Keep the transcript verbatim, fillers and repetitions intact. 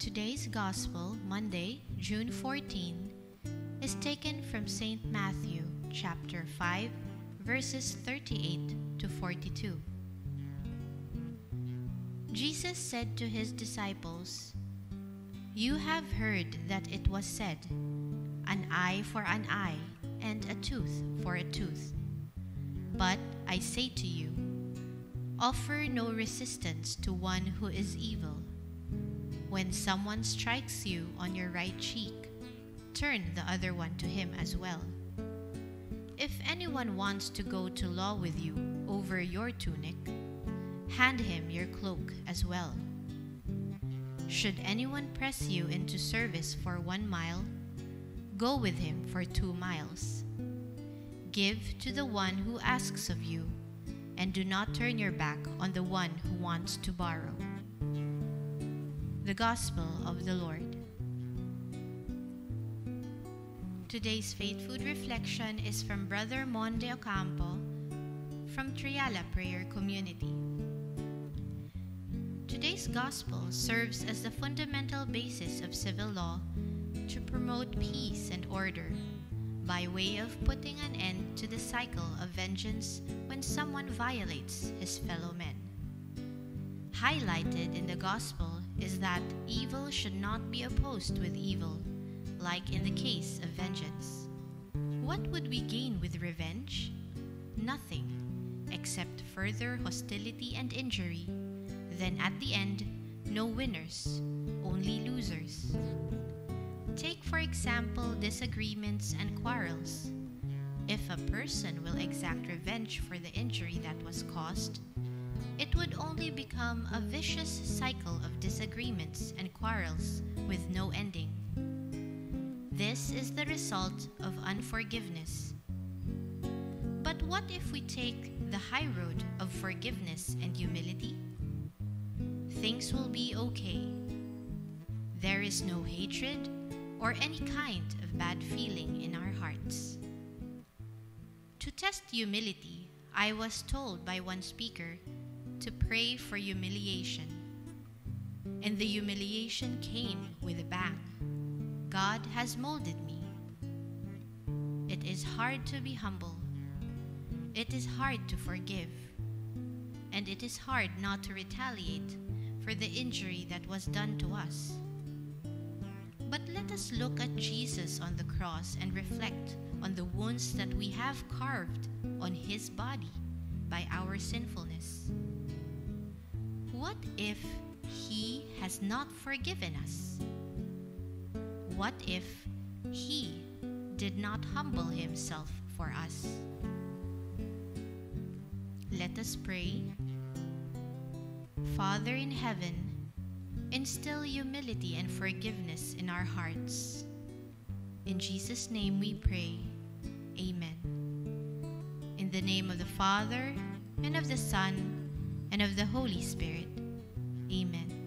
Today's Gospel, Monday, June fourteenth, is taken from Saint Matthew, chapter five, verses thirty-eight to forty-two. Jesus said to his disciples, "You have heard that it was said, an eye for an eye, and a tooth for a tooth. But I say to you, offer no resistance to one who is evil. When someone strikes you on your right cheek, turn the other one to him as well. If anyone wants to go to law with you over your tunic, hand him your cloak as well. Should anyone press you into service for one mile, go with him for two miles. Give to the one who asks of you, and do not turn your back on the one who wants to borrow." The Gospel of the Lord. Today's Faith Food Reflection is from Brother Mon de Ocampo from Triala Prayer Community. Today's Gospel serves as the fundamental basis of civil law to promote peace and order by way of putting an end to the cycle of vengeance when someone violates his fellow men. Highlighted in the Gospel is that evil should not be opposed with evil, like in the case of vengeance. What would we gain with revenge? Nothing, except further hostility and injury. Then at the end, no winners, only losers. Take for example disagreements and quarrels. If a person will exact revenge for the injury that was caused, it would only become a vicious cycle of disagreements and quarrels with no ending. This is the result of unforgiveness. But what if we take the high road of forgiveness and humility? Things will be okay. There is no hatred or any kind of bad feeling in our hearts. To test humility, I was told by one speaker to pray for humiliation. And the humiliation came with a bang. God has molded me. It is hard to be humble. It is hard to forgive. And it is hard not to retaliate for the injury that was done to us. But let us look at Jesus on the cross and reflect on the wounds that we have carved on his body by our sinfulness. What if he has not forgiven us? What if he did not humble himself for us? Let us pray. Father in heaven, instill humility and forgiveness in our hearts. In Jesus' name we pray. Amen. In the name of the Father, and of the Son, and of the Holy Spirit. Amen.